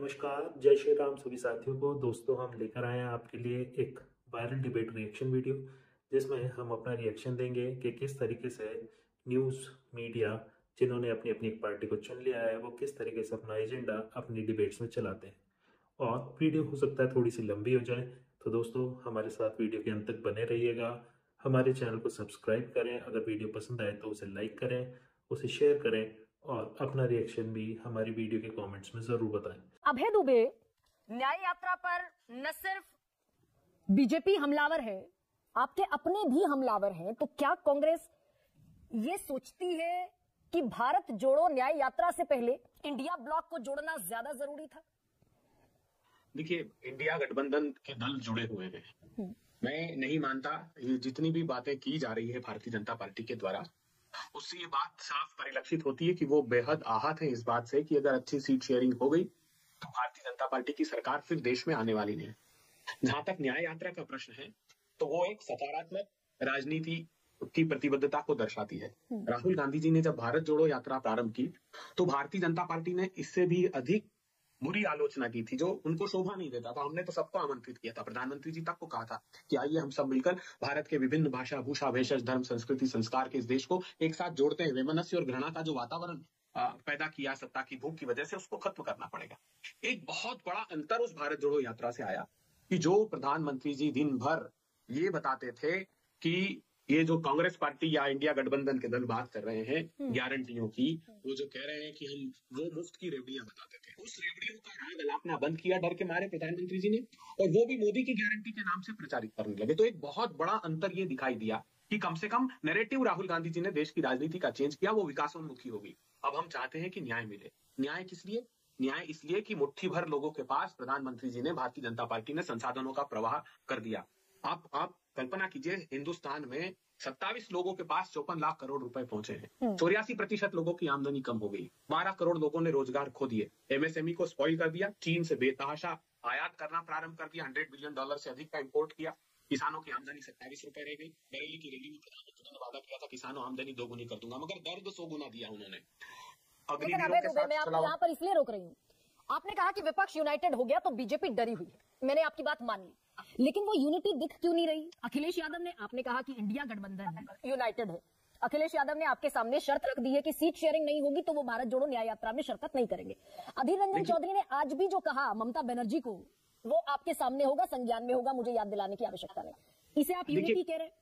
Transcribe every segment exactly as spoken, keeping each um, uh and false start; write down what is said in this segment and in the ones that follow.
नमस्कार, जय श्री राम सभी साथियों को। दोस्तों, हम लेकर आए हैं आपके लिए एक वायरल डिबेट रिएक्शन वीडियो, जिसमें हम अपना रिएक्शन देंगे कि किस तरीके से न्यूज़ मीडिया जिन्होंने अपनी अपनी पार्टी को चुन लिया है वो किस तरीके से अपना एजेंडा अपनी डिबेट्स में चलाते हैं। और वीडियो हो सकता है थोड़ी सी लंबी हो जाए, तो दोस्तों हमारे साथ वीडियो के अंत तक बने रहिएगा। हमारे चैनल को सब्सक्राइब करें, अगर वीडियो पसंद आए तो उसे लाइक करें, उसे शेयर करें और अपना रिएक्शन भी हमारी वीडियो के कमेंट्स में जरूर बताएं। अभय दुबे न्याय यात्रा पर न सिर्फ बीजेपी हमलावर है, आपके अपने भी हमलावर हैं, तो क्या कांग्रेस ये सोचती है कि भारत जोड़ो न्याय यात्रा से पहले इंडिया ब्लॉक को जोड़ना ज्यादा जरूरी था? देखिए, इंडिया गठबंधन के दल जुड़े हुए हैं। मैं नहीं मानता ये जितनी भी बातें की जा रही है भारतीय जनता पार्टी के द्वारा, उससे ये बात साफ परिलक्षित होती है कि वो बेहद आहत है इस बात से कि अगर अच्छी सीट शेयरिंग हो गई तो भारतीय जनता पार्टी की सरकार फिर देश में आने वाली नहीं। जहां तक न्याय यात्रा का प्रश्न है, तो वो एक सकारात्मक राजनीति की प्रतिबद्धता को दर्शाती है। राहुल गांधी जी ने जब भारत जोड़ो यात्रा प्रारंभ की तो भारतीय जनता पार्टी ने इससे भी अधिक बुरी आलोचना की थी, जो उनको शोभा नहीं देता था। हमने तो सबको आमंत्रित किया था, प्रधानमंत्री जी तक को कहा था कि आइए हम सब मिलकर भारत के विभिन्न भाषा, भूषा, भेषज, धर्म, संस्कृति, संस्कार के इस देश को एक साथ जोड़ते हैं। वैमनस्य और घृणा का जो वातावरण पैदा किया सत्ता की भूख की वजह से, उसको खत्म करना पड़ेगा। एक बहुत बड़ा अंतर उस भारत जोड़ो यात्रा से आया कि जो प्रधानमंत्री जी दिन भर ये बताते थे कि ये जो कांग्रेस पार्टी या इंडिया गठबंधन के दल बात कर रहे हैं गारंटियों की, वो जो कह रहे हैं कि हम वो मुफ्त की रेवड़ियां बताते थे, उस रेवड़ियों का राग अलापना बंद किया डर के मारे प्रधानमंत्री जी ने, और वो भी मोदी की गारंटी के नाम से प्रचारित करने लगे। तो एक बहुत बड़ा अंतर ये दिखाई दिया कि कम से कम नैरेटिव राहुल गांधी जी ने देश की राजनीति का चेंज किया, वो विकासोन्मुखी होगी। अब हम चाहते हैं कि न्याय मिले। न्याय किस लिए? न्याय इसलिए कि मुट्ठी भर लोगों के पास प्रधानमंत्री जी ने, भारतीय जनता पार्टी ने संसाधनों का प्रवाह कर दिया। आप आप कल्पना कीजिए, हिंदुस्तान में सत्ताईस लोगों के पास चौपन लाख करोड़ रुपए पहुंचे हैं। चौरासी प्रतिशत लोगों की आमदनी कम हो गई। बारह करोड़ लोगों ने रोजगार खो दिए। एमएसएमई को स्पॉइल कर दिया। चीन से बेतहाशा आयात करना प्रारंभ कर दिया। हंड्रेड बिलियन डॉलर से अधिक का इंपोर्ट किया। किसानों की आमदनी सत्ताईस रुपए रह गई। बरेली की रैली में प्रधानमंत्री ने वादा किया था किसानों आमदनी दोगुनी कर दूंगा, मगर दर्द सौ गुना दिया उन्होंने। यहाँ पर इसलिए रोक रही हूँ, आपने कहा कि विपक्ष यूनाइटेड हो गया तो बीजेपी डरी हुई है, मैंने आपकी बात मान ली, लेकिन वो यूनिटी दिख क्यों नहीं रही? अखिलेश यादव ने, आपने कहा कि इंडिया गठबंधन है, यूनाइटेड है, अखिलेश यादव ने आपके सामने शर्त रख दी है कि सीट शेयरिंग नहीं होगी तो वो भारत जोड़ो न्याय यात्रा में शिरकत नहीं करेंगे। अधीर रंजन चौधरी ने आज भी जो कहा ममता बनर्जी को, वो आपके सामने होगा, संज्ञान में होगा, मुझे याद दिलाने की आवश्यकता नहीं। इसे आप यूनिटी कह रहे हैं?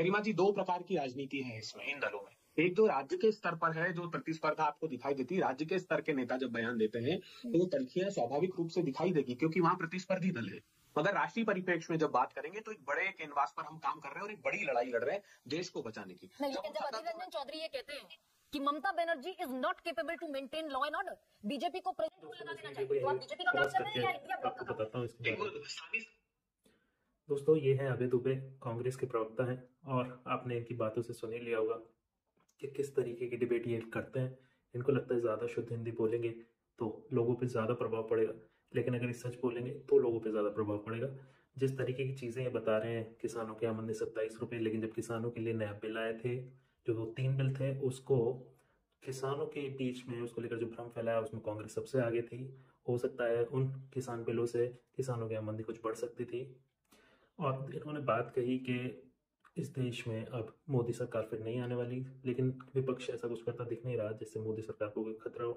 गरिमा जी, दो प्रकार की राजनीति है इसमें, इन दलों में। एक तो राज्य के स्तर पर है जो प्रतिस्पर्धा आपको दिखाई देती है। राज्य के स्तर के नेता जब बयान देते हैं तो वो तल्खियां स्वाभाविक रूप से दिखाई देगी, क्योंकि वहां प्रतिस्पर्धी दल है। मगर राष्ट्रीय परिप्रेक्ष्य में जब बात करेंगे तो एक बड़े कैनवास पर हम काम कर रहे हैं और एक बड़ी लड़ाई लड़ रहे हैं देश को बचाने की। लेकिन जब अधीर रंजन चौधरी ये कहते हैं कि Mamata Banerjee is not capable to maintain law and order, BJP को प्रेजेंट रूल लगा देना चाहिए, तो आप बीजेपी का काम कर रहे हैं या इंडिया ब्लॉक का काम कर रहे हैं? दोस्तों, ये है अभय दुबे, कांग्रेस के प्रवक्ता है, और आपने इनकी बातों से सुन ही लिया होगा कि किस तरीके की डिबेट ये करते हैं। इनको लगता है ज़्यादा शुद्ध हिंदी बोलेंगे तो लोगों पे ज़्यादा प्रभाव पड़ेगा, लेकिन अगर ये सच बोलेंगे तो लोगों पे ज़्यादा प्रभाव पड़ेगा। जिस तरीके की चीज़ें ये बता रहे हैं, किसानों के आमदनी सत्ताईस रुपये, लेकिन जब किसानों के लिए नया बिल आए थे, जो दो तीन बिल थे, उसको किसानों के बीच में उसको लेकर जो भ्रम फैलाया उसमें कांग्रेस सबसे आगे थी। हो सकता है उन किसान बिलों से किसानों की आमदनी कुछ बढ़ सकती थी। और इन्होंने बात कही कि इस देश में अब मोदी सरकार फिर नहीं आने वाली, लेकिन विपक्ष ऐसा कुछ करता दिख नहीं रहा जिससे मोदी सरकार को कोई खतरा हो।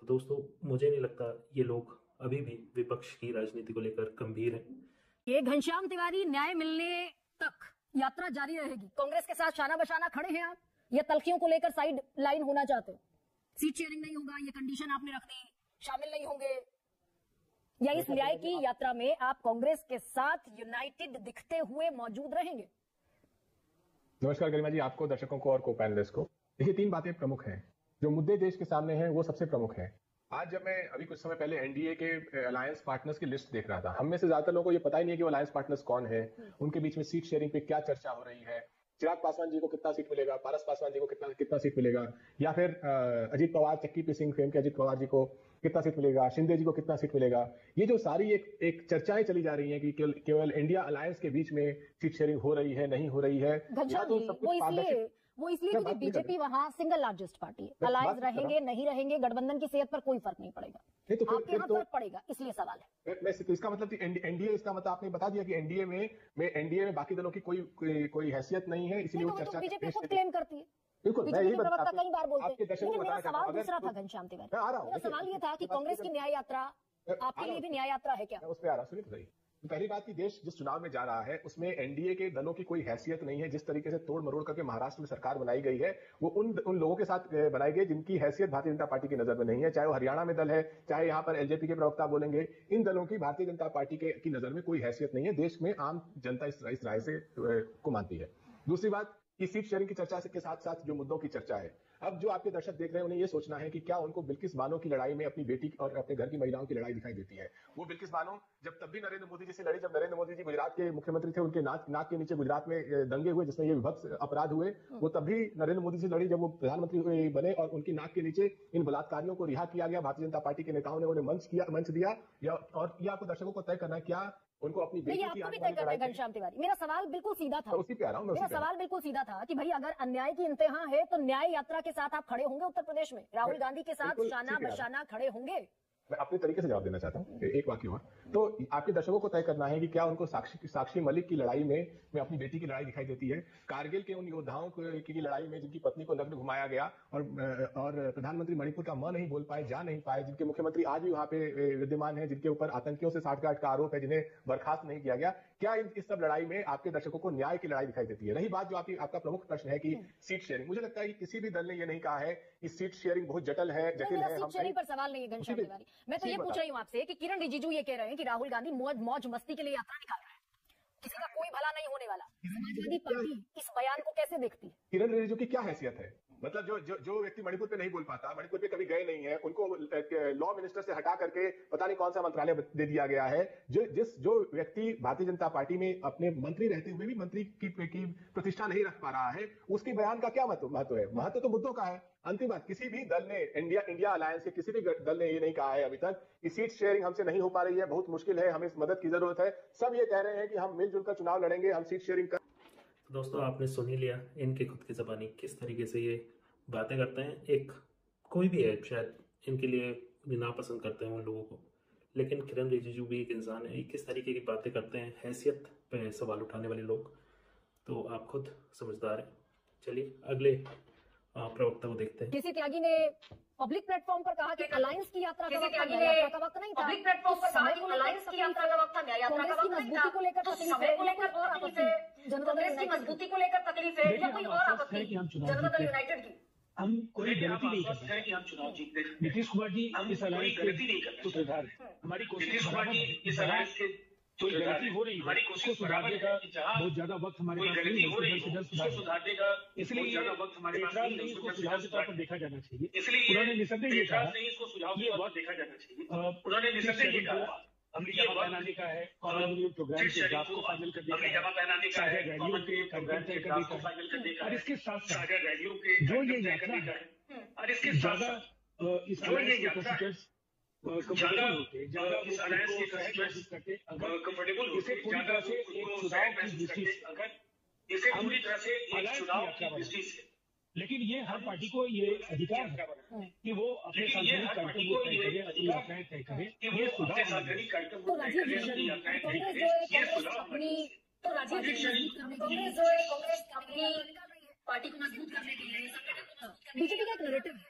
तो दोस्तों, मुझे नहीं लगता ये लोग अभी भी विपक्ष की राजनीति को लेकर गंभीर हैं। ये घनश्याम तिवारी, न्याय मिलने तक यात्रा जारी रहेगी, कांग्रेस के साथ शाना बशाना खड़े हैं आप, या तल्खियों को लेकर साइड लाइन होना चाहते हो? सीट शेयरिंग नहीं होगा, ये कंडीशन आपने रख दी, शामिल नहीं होंगे, या इस न्याय की यात्रा में आप कांग्रेस के साथ यूनाइटेड दिखते हुए मौजूद रहेंगे? नमस्कार गरिमा जी, आपको, दर्शकों को और को पैनलिस्ट को। देखिए, तीन बातें प्रमुख हैं, जो मुद्दे देश के सामने हैं वो सबसे प्रमुख हैं। आज जब मैं अभी कुछ समय पहले एनडीए के अलायंस पार्टनर्स की लिस्ट देख रहा था, हम में से ज्यादातर लोगों को ये पता ही नहीं है कि वो अलायंस पार्टनर्स कौन है, उनके बीच में सीट शेयरिंग पे क्या चर्चा हो रही है, चिराग पासवान जी को कितना सीट मिलेगा, पारस पासवान जी को कितना कितना सीट मिलेगा, या फिर अजीत पवार, चक्की पी सिंह फेम के अजीत पवार जी को कितना सीट मिलेगा, शिंदे जी को कितना सीट मिलेगा। ये जो सारी एक एक चर्चाएं चली जा रही हैं कि केवल केवल इंडिया अलायंस के बीच में सीट शेयरिंग हो रही है, नहीं हो रही है, या तो सब कुछ पारदर्शी। वो इसलिए क्योंकि बीजेपी वहाँ सिंगल लार्जेस्ट पार्टी है, अलायंस रहेंगे नहीं रहेंगे, गठबंधन की सेहत पर कोई फर्क नहीं पड़ेगा। नहीं तो फिर, फिर तो पड़ेगा, इसलिए सवाल है। वैसे तो इसका मतलब एनडीए, इसका मतलब आपने बता दिया कि एनडीए में में एनडीए में बाकी दलों की कोई कोई, कोई हैसियत नहीं है, इसलिए वो चर्चा बीजेपी खुद क्लेम करती है। बिल्कुल, मैं यही बता कई बार बोलते हैं। मेरा सवाल दूसरा था घनश्याम तिवारी, मेरा सवाल ये था कि कांग्रेस की न्याय यात्रा आपके लिए भी न्याय यात्रा है क्या? उस पर आ रहा, सुनिए तो सही। पहली बात की देश जिस चुनाव में जा रहा है उसमें एनडीए के दलों की कोई हैसियत नहीं है। जिस तरीके से तोड़ मरोड़ करके महाराष्ट्र में सरकार बनाई गई है वो उन उन लोगों के साथ बनाई गई जिनकी हैसियत भारतीय जनता पार्टी की नजर में नहीं है, चाहे वो हरियाणा में दल है, चाहे यहाँ पर एलजेपी के प्रवक्ता बोलेंगे, इन दलों की भारतीय जनता पार्टी के की नजर में कोई हैसियत नहीं है। देश में आम जनता इस राय से को मानती है। दूसरी बात, सीट शेयरिंग की चर्चा के साथ साथ जो मुद्दों की चर्चा है, अब जो आपके दर्शक देख रहे हैं उन्हें यह सोचना है कि क्या उनको बिल्किस बानो की लड़ाई में अपनी बेटी और अपने घर की महिलाओं की लड़ाई दिखाई देती है? वो बिल्किस बानो जब तब भी नरेंद्र मोदी जी से लड़ी जब नरेंद्र मोदी जी गुजरात के मुख्यमंत्री थे, उनके नाक नाक के नीचे गुजरात में दंगे हुए जिसमें ये विभत्स अपराध हुए, वो तब भी नरेंद्र मोदी से लड़ी जब वो प्रधानमंत्री बने और उनकी नाक के नीचे इन बलात्कारियों को रिहा किया गया। भारतीय जनता पार्टी के नेताओं ने उन्हें मंच किया मंच दिया और यह आपको दर्शकों को तय करना क्या उनको अपनी बेटी की आपको भी तय करते हैं। घनश्याम तिवारी, मेरा सवाल बिल्कुल सीधा था, उसी पे आ रहा हूं। मेरा सवाल बिल्कुल सीधा था कि भाई अगर अन्याय की इंतहा है तो न्याय यात्रा के साथ आप खड़े होंगे उत्तर प्रदेश में, राहुल गांधी के साथ शाना बशाना खड़े होंगे? मैं अपने तरीके से जवाब देना चाहता हूँ, एक वाक्य हुआ तो आपके दर्शकों को तय करना है कि क्या उनको साक्षी साक्षी मलिक की लड़ाई में, में अपनी बेटी की लड़ाई दिखाई देती है, कारगिल के उन योद्धाओं की लड़ाई में जिनकी पत्नी को नग्न घुमाया गया और और प्रधानमंत्री मणिपुर का मां नहीं बोल पाए, जा नहीं पाए, जिनके मुख्यमंत्री आज भी वहां पे विद्यमान है, जिनके ऊपर आतंकियों से साठगांठ का आरोप है, जिन्हें बर्खास्त नहीं किया गया, क्या इस सब लड़ाई में आपके दर्शकों को न्याय की लड़ाई दिखाई देती है? रही बात जो आपका प्रमुख प्रश्न है कि सीट शेयरिंग, मुझे लगता है कि किसी भी दल ने यह नहीं कहा है कि सीट शेयरिंग बहुत जटिल है जटिल है पर सवाल नहीं है। मैं तो ये पूछ रही हूँ आपसे कि किरण रिजिजू ये कह रहे हैं कि राहुल गांधी मौज मौज मस्ती के लिए यात्रा निकाल रहे हैं, किसी का कोई भला नहीं होने वाला। समाजवादी पार्टी इस बयान को कैसे देखती है? किरण रिजिजू की क्या हैसियत है? मतलब जो जो जो व्यक्ति मणिपुर पे नहीं बोल पाता, मणिपुर पे कभी गए नहीं है, उनको लॉ मिनिस्टर से हटा करके पता नहीं कौन सा मंत्रालय दे दिया गया है। जो जिस जो व्यक्ति भारतीय जनता पार्टी में अपने मंत्री रहते हुए भी मंत्री की, की प्रतिष्ठा नहीं रख पा रहा है, उसके बयान का क्या महत्व है? महत्व तो मुद्दों का है। अंतिम बात, किसी भी दल ने इंडिया इंडिया अलायंस के किसी भी दल ने ये नहीं कहा है अभी तक कि सीट शेयरिंग हमसे नहीं हो पा रही है, बहुत मुश्किल है, हमें इस मदद की जरूरत है। सब ये कह रहे हैं कि हम मिलजुल कर चुनाव लड़ेंगे, हम सीट शेयरिंग कर। दोस्तों, आपने सुन ही लिया इनकी खुद की जबानी किस तरीके से ये बातें करते हैं। एक कोई भी है शायद इनके लिए भी नापसंद करते हैं उन लोगों को, लेकिन किरण रिजिजू भी एक इंसान है, किस तरीके की बातें करते हैं, हैसियत पे सवाल उठाने वाले लोग। तो आप खुद समझदार हैं। चलिए अगले प्रवक्ता को देखते हैं। किसी त्यागी ने पब्लिक प्लेटफॉर्म पर कहा कि अलायंस की यात्रा का वक्त नहीं था, पब्लिक प्लेटफॉर्म पर कहा कि अलायंस की यात्रा का वक्त था, न्याय यात्रा का वक्त नहीं था, को लेकर तकलीफ है, जनता दल की मजबूती को लेकर तकलीफ है या कोई और आपत्ति? जनता दल यूनाइटेड की हम कोई गलती नहीं करते हैं कि हम चुनाव जीतते हैं। नीतीश कुमार जी इस अलायंस की गलती नहीं करते, सूत्रधार है हमारी कोशिश। नीतीश कुमार जी इस अलायंस के कोई गलती हो रही, हमारी कोशिश सुधारने का बहुत ज्यादा वक्त हमारे पास नहीं है, सुधारने का इसलिए ज्यादा वक्त हमारे पास नहीं है, इसको सुझाव के तौर पर देखा जाना चाहिए। इसलिए उन्होंने निसंदेह ये कहा, इसको सुझाव के तौर पर देखा जाना चाहिए। उन्होंने निसंदेह ये कहा हमने जमा पहनाने का है, कॉमनवेल्थ प्रोग्राम के हिसाब को फाइनल करने का है, जमा पहनाने का है, कॉमनवेल्थ प्रोग्राम के हिसाब को फाइनल करने का है, और इसके साथ साथ जो ये यात्रा है और इसके ज्यादा इसमें कॉन्स्टिट्यूएंट्स कंफर्टेबल होते हैं, ज्यादा इस अलायंस के कॉन्स्टिट्यूएंट्स करते अगर कंफर्टेबल होते पूरी तरह से एक चुनाव की दृष्टि से, अगर इसे पूरी तरह से एक चुनाव की दृष्टि से। लेकिन ये हर पार्टी को ये अधिकार है कि वो अपने सांसदीय कार्यक्रमों तय तय करे, ये सुधार अपनी पार्टी को मजबूत करने के लिए। बीजेपी का एक नैरेटिव है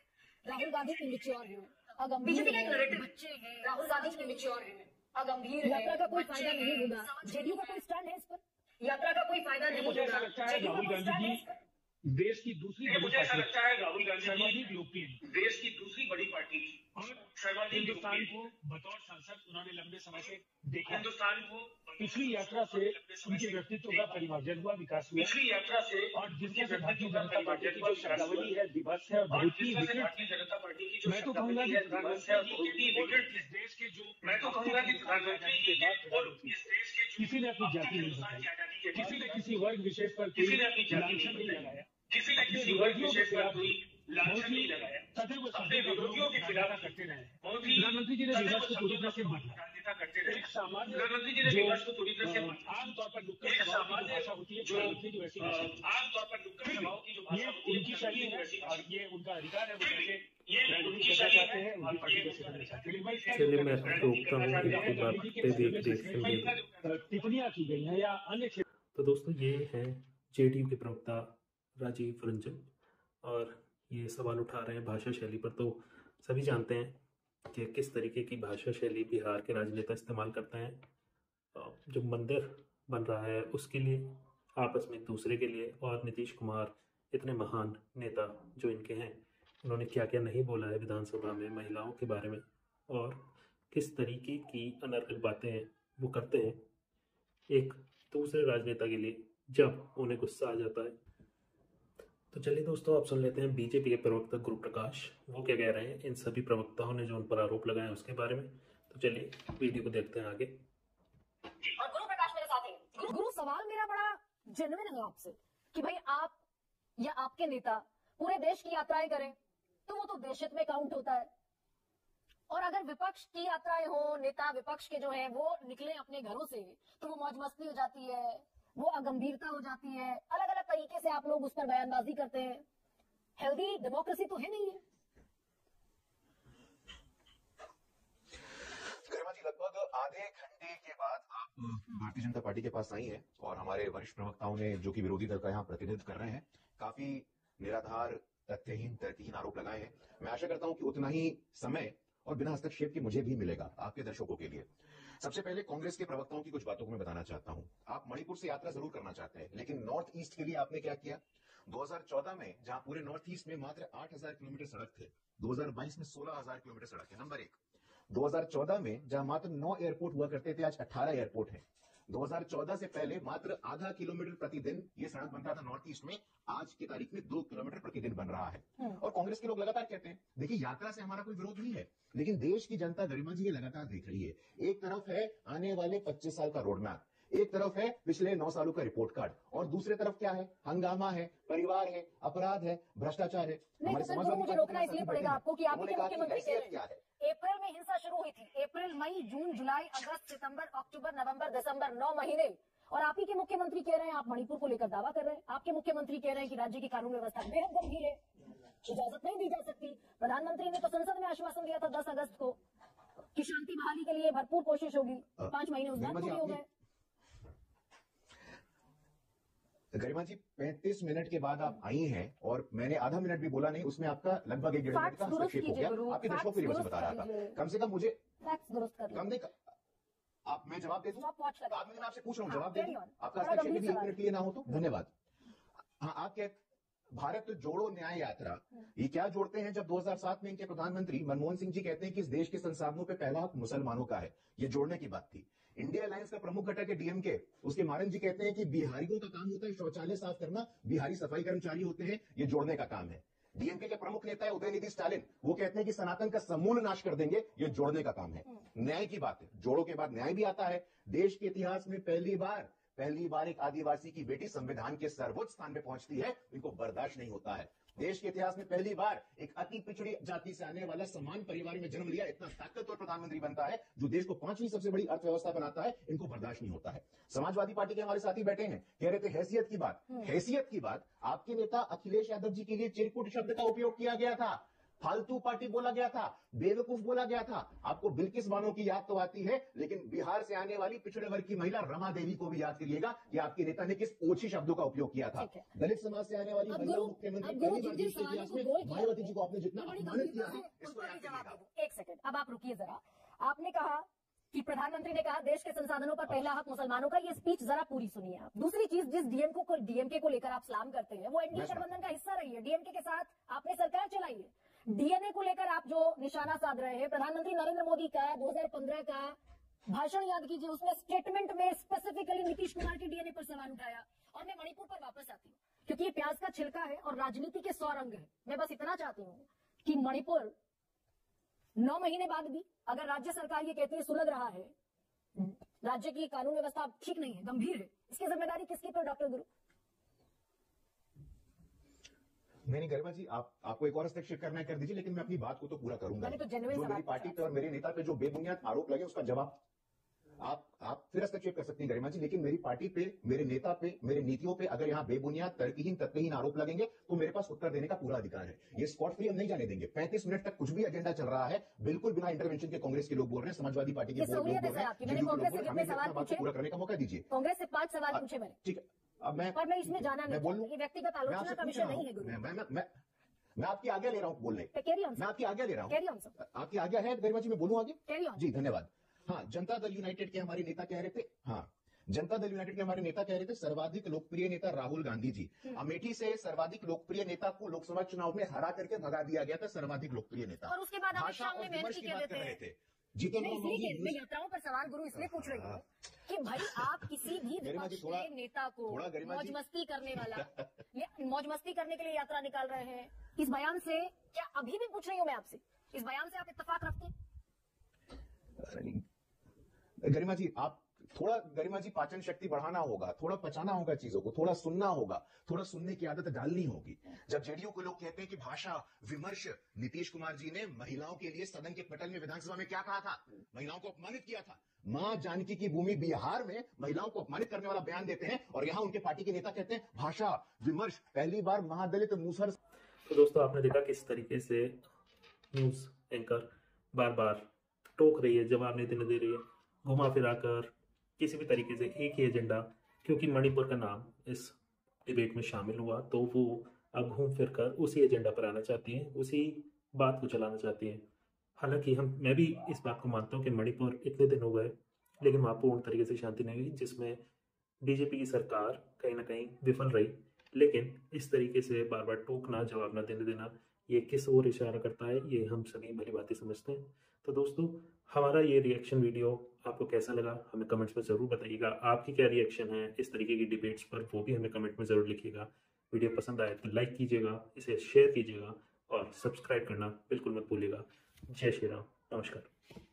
राहुल गांधी इमेच्योर है, बीजेपी का एक नैरेटिव बच्चे हैं राहुल गांधी इमेच्योर है, अगंभीर है, यात्रा का कोई फायदा नहीं होगा। जेडीयू का कोई स्टैंड है इस पर? यात्रा का कोई फायदा नहीं होगा। राहुल गांधी जी देश की दूसरी बड़ी पार्टी लगता है, राहुल गांधी सर्वाधिक लोकप्रिय देश की दूसरी बड़ी पार्टी थी और सर्वाधिक हिंदुस्तान को बतौर सांसद उन्होंने लंबे समय से देखा। हिंदुस्तान को पिछली यात्रा से उनके व्यक्तित्व का परिमार्जन हुआ, विकास हुआ पिछली यात्रा से, और जिसके भारतीय जनता पार्टी की जो शब्दावली है विभत्स है और बहुत ही भारतीय जनता पार्टी की, मैं तो कहूँगा कि प्रधानमंत्री जो मैं तो कहूँगा कि प्रधानमंत्री किसी ने अपनी जाति नहीं बताई, किसी ने किसी वर्ग विशेष पर किसी ने अपनी जाति नहीं लगाया, किसी ने किसी वर्ग विशेष पर कोई लांछन नहीं लगाया, सदैव अपने विरोधियों के खिलाफ करते रहे। प्रधानमंत्री जी ने विवाद को पूरी तरह से माना। ऐसा करते रहे। प्रधानमंत्री जी ने विपक्ष को पूरी तरह से आमतौर पर नुक्कड़ सामान्य ऐसा होती है जो आमतौर पर नुक्कड़ सभाओं की जो भाषा उनकी शैली है और ये उनका अधिकार है वो ये उनकी शैली है। चलिए मैं रोकता हूँ, इसके बाद देख देखेंगे टिप्पणियाँ की गई हैं या अन्य। तो दोस्तों ये है जेडीयू के प्रवक्ता राजीव रंजन और ये सवाल उठा रहे हैं भाषा शैली पर। तो सभी जानते हैं कि किस तरीके की भाषा शैली बिहार के राजनेता इस्तेमाल करते हैं। जो मंदिर बन रहा है उसके लिए, आपस में दूसरे के लिए, और नीतीश कुमार इतने महान नेता जो इनके हैं, उन्होंने क्या क्या नहीं बोला है विधानसभा में महिलाओं के बारे में, और किस तरीके की अनर्गल बातें वो करते हैं एक दूसरे राजनेता के लिए जब उन्हें गुस्सा आ जाता है। तो चलिए दोस्तों आप सुन लेते हैं बीजेपी के प्रवक्ता गुरु प्रकाश, वो क्या कह रहे हैं इन सभी प्रवक्ताओं ने जो उन पर आरोप लगाए उसके बारे में। तो चलिए वीडियो को देखते हैं आगे। और गुरु प्रकाश मेरे साथ हैं। गुरु, गुरु सवाल मेरा बड़ा जेन्युइन है आपसे कि भाई आप या आपके नेता पूरे देश की यात्राएं करें तो वो तो देश हित में काउंट होता है, और अगर विपक्ष की यात्राएं हो, नेता विपक्ष के जो है वो निकले अपने घरों से, तो वो मौज मस्ती हो जाती है, वो अगंभीरता हो जाती है, अलग अलग तरीके से आप लोग उस पर बयानबाजी करते हैं। हेल्दी डेमोक्रेसी तो है नहीं है। गरिमा जी, लगभग आधे घंटे के बाद आप भारतीय जनता पार्टी के पास आई हैं और हमारे वरिष्ठ प्रवक्ताओं ने, जो कि विरोधी दल का यहाँ प्रतिनिधित्व कर रहे हैं, काफी निराधार, तथ्यहीन, तर्कहीन आरोप लगाए हैं। मैं आशा करता हूँ कि उतना ही समय और बिना हस्तक्षेप के मुझे भी मिलेगा आपके दर्शकों के लिए। सबसे पहले कांग्रेस के प्रवक्ताओं की कुछ बातों को मैं बताना चाहता हूं। आप मणिपुर से यात्रा जरूर करना चाहते हैं, लेकिन नॉर्थ ईस्ट के लिए आपने क्या किया? दो हज़ार चौदह में जहां पूरे नॉर्थ ईस्ट में मात्र आठ हज़ार किलोमीटर सड़क थे, दो हज़ार बाईस में सोलह हज़ार किलोमीटर सड़क है। नंबर एक, दो हज़ार चौदह में जहां मात्र नौ एयरपोर्ट हुआ करते थे, आज अठारह एयरपोर्ट है। दो हज़ार चौदह से पहले मात्र आधा किलोमीटर प्रतिदिन ये सड़क बनता था नॉर्थ ईस्ट में, आज की तारीख में दो किलोमीटर प्रतिदिन बन रहा है। और कांग्रेस के लोग लगातार कहते हैं, देखिए यात्रा से हमारा कोई विरोध नहीं है, लेकिन देश की जनता, गरिमा जी, ये लगातार देख रही है। एक तरफ है आने वाले पच्चीस साल का रोड मैप, एक तरफ है पिछले नौ सालों का रिपोर्ट कार्ड, और दूसरे तरफ क्या है? हंगामा है, परिवार है, अपराध है, भ्रष्टाचार है। मुझे रोकना इसलिए पड़ेगा आपको कि आपने क्या है, अप्रैल में हिंसा शुरू हुई थी, अप्रैल, मई, जून, जुलाई, अगस्त, सितंबर, अक्टूबर, नवंबर, दिसंबर, नौ महीने, और आप ही के मुख्यमंत्री कह रहे हैं, आप मणिपुर को लेकर दावा कर रहे हैं, आपके मुख्यमंत्री कह रहे हैं कि राज्य की कानून व्यवस्था बेहद गंभीर है, इजाजत नहीं दी जा सकती। प्रधानमंत्री ने तो संसद में आश्वासन दिया था दस अगस्त को कि शांति बहाली के लिए भरपूर कोशिश होगी, पांच महीने उस दिन हो गए। गरिमा जी, पैंतीस मिनट के बाद आप आई हैं और मैंने आधा मिनट भी बोला नहीं, उसमें आपका लगभग एक डेढ़ मिनट का हस्तक्षेप हो गया। आपके दर्शकों के लिए मैं बता रहा था, कम से कम मुझे कम नहीं, आप मैं जवाब दे दूं, आप मैं आपसे पूछ रहा हूँ, जवाब दे दूं, आपका हस्तक्षेप भी एक मिनट के लिए ना हो तो धन्यवाद। हाँ, आप क्या भारत जोड़ो न्याय यात्रा ये क्या जोड़ते हैं, जब दो हज़ार सात में इनके प्रधानमंत्री मनमोहन सिंह जी कहते हैं कि इस देश के संसाधनों पे पहला हक मुसलमानों का है, ये जोड़ने की बात थी। इंडिया अलायंस का प्रमुख घटक है डीएमके, उसके मारन जी कहते हैं कि बिहारियों का काम होता है शौचालय साफ करना, बिहारी सफाई कर्मचारी होते हैं, ये जोड़ने का काम है। डीएमके के प्रमुख नेता है उदयनिधि स्टालिन, वो कहते हैं कि सनातन का समूल नाश कर देंगे, ये जोड़ने का काम है। न्याय की बात है, जोड़ो के बाद न्याय भी आता है। देश के इतिहास में पहली बार पहली बार एक आदिवासी की बेटी संविधान के सर्वोच्च स्थान पे पहुंचती है, इनको बर्दाश्त नहीं होता है। देश के इतिहास में पहली बार एक अति पिछड़ी जाति से आने वाला समान परिवार में जन्म लिया इतना ताकतवर प्रधानमंत्री बनता है, जो देश को पांचवी सबसे बड़ी अर्थव्यवस्था बनाता है, इनको बर्दाश्त नहीं होता है। समाजवादी पार्टी के हमारे साथी बैठे हैं, कह रहे थे हैसियत की बात, हैसियत की बात आपके नेता अखिलेश यादव जी के लिए चिरकुट शब्द का उपयोग किया गया था, फालतू पार्टी बोला गया था, बेवकूफ बोला गया था। आपको बिल्किस बानो की याद तो आती है, लेकिन बिहार से आने वाली पिछड़े वर्ग की महिला रमा देवी को भी याद करिएगा कि आपके नेता ने किस ओछी शब्दों का उपयोग किया था। दलित समाज से आने वाली महिला मुख्यमंत्री मायावती जी को आपने जितना अपमानित किया है, इसको याद करिएगा। एक सेकंड, अब आप रुकिए जरा। आपने कहा कि प्रधानमंत्री ने कहा देश के संसाधनों पर पहला हक मुसलमानों का, ये स्पीच जरा पूरी सुनिए आप। दूसरी चीज, जिस डीएमके को डीएमके को लेकर आप सलाम करते हैं, वो एनडीए गठबंधन का हिस्सा रही है, डीएमके के साथ आपने सरकार चलाई है। डीएनए को लेकर आप जो निशाना साध रहे हैं, प्रधानमंत्री नरेंद्र मोदी का दो हज़ार पंद्रह का भाषण याद कीजिए, उसमें स्टेटमेंट में स्पेसिफिकली नीतीश कुमार के डीएनए पर सवाल उठाया। और मैं मणिपुर पर वापस आती हूँ क्योंकि ये प्याज का छिलका है और राजनीति के सौ रंग है। मैं बस इतना चाहती हूँ कि मणिपुर नौ महीने बाद भी अगर राज्य सरकार ये कहती है सुलग रहा है, राज्य की कानून व्यवस्था ठीक नहीं है, गंभीर है, इसकी जिम्मेदारी किसकी पर डॉक्टर गुरु? नहीं नहीं गरिमा जी, आप आपको एक और हस्तक्षेप करना है कर दीजिए, लेकिन मैं अपनी बात को तो पूरा करूंगा। तो जो मेरी पार्टी पे और मेरे नेता पे जो बेबुनियाद आरोप लगे उसका जवाब आप आप फिर हस्तक्षेप कर सकती हैं गरिमा जी, लेकिन मेरी पार्टी पे, मेरे नेता पे, मेरे नीतियों पे अगर यहाँ बेबुनियाद, तर्कहीन, तथ्यहीन आरोप लगेंगे तो मेरे पास उत्तर देने का पूरा अधिकार है। ये स्पॉट फ्री हम नहीं जाने देंगे। पैंतीस मिनट तक कुछ भी एजेंडा चल रहा है बिल्कुल बिना इंटरवेंशन के कांग्रेस के लोग बोल रहे हैं, समाजवादी पार्टी के लोग बोल रहे हैं, पूरा करने का मौका दीजिए। कांग्रेस से पांच सवाल पूछे मैंने, ठीक है? अब मैं पर मैं इसमें जाना नहीं बोलूँ, व्यक्तिगत आलोचना का विषय नहीं है। मैं आपकी आज्ञा ले रहा हूँ बोलने, मैं आपकी आज्ञा ले रहा हूँ, आपकी आज्ञा है गरिमा जी, मैं बोलूँ आगे जी, धन्यवाद। हाँ, जनता दल यूनाइटेड के हमारे नेता कह रहे थे, हाँ जनता दल यूनाइटेड के हमारे नेता कह रहे थे सर्वाधिक लोकप्रिय नेता राहुल गांधी जी। अमेठी से सर्वाधिक लोकप्रिय नेता को लोकसभा चुनाव में हरा करके भगा दिया गया था, सर्वाधिक लोकप्रिय नेता। और उसके बाद रहे थे जितने यात्राओं पर सवाल गुरु इसलिए पूछ रहे हैं कि भाई आप किसी भी विपक्ष के नेता को मौज मस्ती करने वाला, मौज मस्ती करने के लिए यात्रा निकाल रहे हैं। इस बयान से क्या, अभी भी पूछ रही हूँ मैं आपसे, इस बयान से आप इत्तेफाक रखते हैं? गरिमा जी आप थोड़ा, गरिमा जी पाचन शक्ति बढ़ाना होगा, थोड़ा पचाना होगा चीजों को, थोड़ा सुनना होगा, थोड़ा सुनने की आदत डालनी होगी। जब जेडीयू के लोग कहते हैं कि भाषा विमर्श, नीतीश कुमार जी ने महिलाओं के लिए सदन के पटल में विधानसभा में क्या कहा था? महिलाओं को अपमानित किया था। मां जानकी की भूमि बिहार में महिलाओं को अपमानित करने वाला बयान देते हैं और यहां उनके पार्टी के नेता कहते हैं भाषा विमर्श। पहली बार महादलित मूसर। तो दोस्तों आपने देखा किस तरीके से न्यूज एंकर बार बार टोक रही है, जवाब नहीं देने दे रही है, घुमा फिरा कर किसी भी तरीके से एक ही एजेंडा। क्योंकि मणिपुर का नाम इस डिबेट में शामिल हुआ तो वो अब घूम फिर कर उसी एजेंडा पर आना चाहती हैं, उसी बात को चलाना चाहती हैं। हालांकि हम मैं भी इस बात को मानता हूं कि मणिपुर इतने दिन हो गए लेकिन वहाँ पूर्ण तरीके से शांति नहीं हुई, जिसमें बीजेपी की सरकार कहीं ना कहीं विफल रही। लेकिन इस तरीके से बार बार टोकना, जवाब ना देने देना, ये किस ओर इशारा करता है ये हम सभी भली बातें समझते हैं। तो दोस्तों हमारा ये रिएक्शन वीडियो आपको कैसा लगा हमें कमेंट्स में ज़रूर बताइएगा। आपकी क्या रिएक्शन है इस तरीके की डिबेट्स पर वो भी हमें कमेंट में ज़रूर लिखिएगा। वीडियो पसंद आए तो लाइक कीजिएगा, इसे शेयर कीजिएगा और सब्सक्राइब करना बिल्कुल मत भूलिएगा। जय श्री राम, नमस्कार।